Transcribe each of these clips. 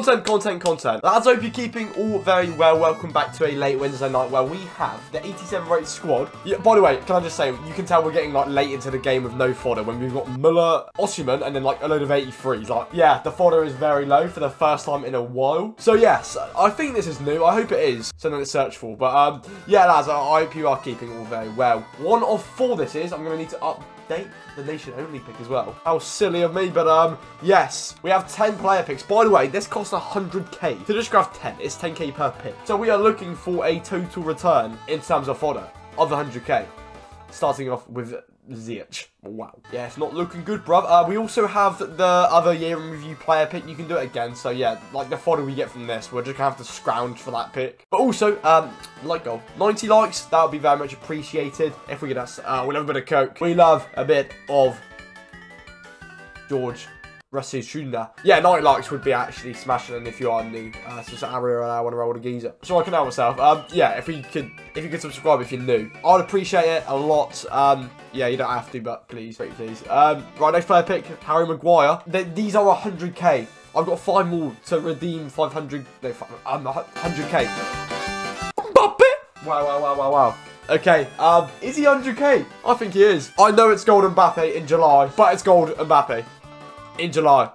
Content. Lads, hope you're keeping all very well. Welcome back to a late Wednesday night where we have the 87-rated squad. Yeah, by the way, can I just say, you can tell we're getting like late into the game with no fodder when we've got Muller, Osimhen, and then like a load of 83s. Like, yeah, the fodder is very low for the first time in a while. So yes, I think this is new. I hope it is something to search for. But yeah, lads, I hope you are keeping all very well. 1 of 4 this is. I'm going to need to update the nation only pick as well. How silly of me, but yes, we have 10 player picks. By the way, this costs 100k to just craft 10. It's 10k per pick, so we are looking for a total return in terms of fodder of 100k, starting off with Zech. Wow. Yeah, it's not looking good, bruv. We also have the other year in review player pick. You can do it again. So, yeah, like the fodder we get from this, we're just going to have to scrounge for that pick. But also, like goal. 90 likes. That would be very much appreciated. If we get us, we'll have a bit of Coke. We love a bit of George. Rusty Trunda. Yeah, 90 likes would be actually smashing, and if you are new, it's just an hour and I want to roll the geezer. So I can help myself. Yeah, if you could subscribe if you're new, I'd appreciate it a lot. Yeah, you don't have to, but please, please, please. Right, next player pick, Harry Maguire. These are 100k. I've got 5 more to redeem 500. No, 100k. Mbappe! Wow. Okay, is he 100k? I think he is. I know it's gold Mbappe in July, but it's gold Mbappe. In July.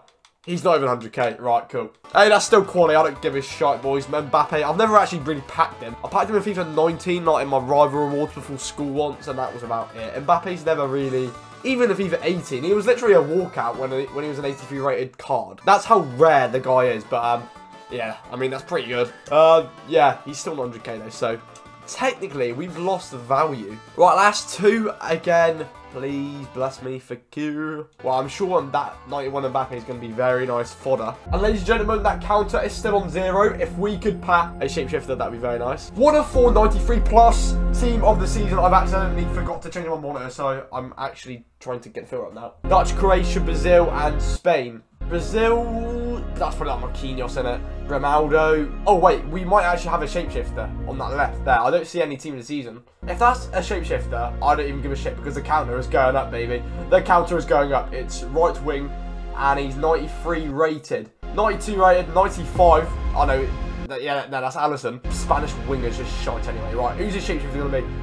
He's not even 100k. Right, cool. Hey, that's still quality. I don't give a shite, boys. Mbappe, I've never actually really packed him. I packed him in FIFA 19, like in my rival rewards before school once, and that was about it. Mbappe's never really... Even in FIFA 18, he was literally a walkout when he was an 83 rated card. That's how rare the guy is, but yeah, I mean, that's pretty good. Yeah, he's still not 100k though, so... Technically, we've lost the value. Right, last 2 again. Please bless me for Q. Well, I'm sure that 91 Mbappe is going to be very nice fodder. And ladies and gentlemen, that counter is still on 0. If we could pack a Shapeshifter, that'd be very nice. 1 of 4, 93 plus team of the season. I've accidentally forgot to change my monitor, so I'm actually trying to get through it now. Dutch, Croatia, Brazil, and Spain. Brazil, that's probably like Marquinhos in it. Ronaldo. Oh, wait, we might actually have a Shapeshifter on that left there. I don't see any team of the season. If that's a Shapeshifter, I don't even give a shit because the counter is going up, baby. The counter is going up. It's right wing, and he's 93 rated. 92 rated, 95. I know, yeah, no, that's Allison. Spanish wingers just shite anyway. Right, who's his Shapeshifter going to be?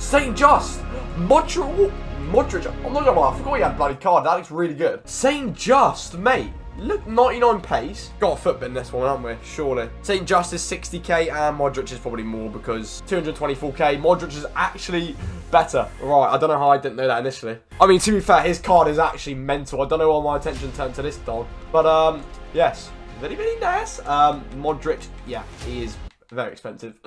St. Just! Modric, I'm not gonna lie, I forgot he had a bloody card. That looks really good. St. Just, mate. Look, 99 pace. Got a football in this one, haven't we? Surely. St. Just is 60k and Modric is probably more because 224k. Modric is actually better. Right, I don't know how I didn't know that initially. I mean, to be fair, his card is actually mental. I don't know why my attention turned to this dog. But, yes. Very, very nice. Modric, yeah, he is very expensive.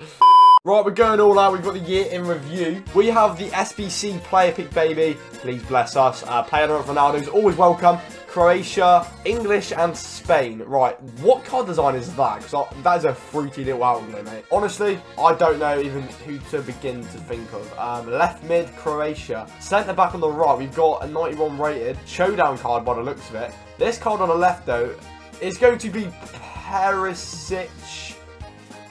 Right, we're going all out. We've got the year in review. We have the SBC player pick, baby. Please bless us. Player of Ronaldo is always welcome. Croatia, English, and Spain. Right, what card design is that? Because that is a fruity little outline, mate. Honestly, I don't know even who to begin to think of. Left mid, Croatia. Centre back on the right, we've got a 91 rated showdown card by the looks of it. This card on the left, though, is going to be Perisic,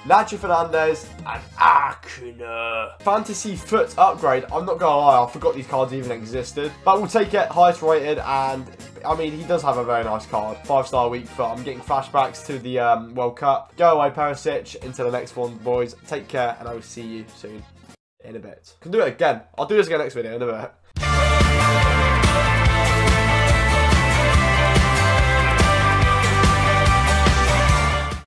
Nacho Fernandes, and Akuna. Fantasy foot upgrade. I'm not gonna lie, I forgot these cards even existed. But we'll take it, highest rated, and I mean, he does have a very nice card. 5-star week for, I'm getting flashbacks to the World Cup. Go away, Perisic, until the next one, boys. Take care, and I will see you soon in a bit. Can do it again. I'll do this again next video in a bit.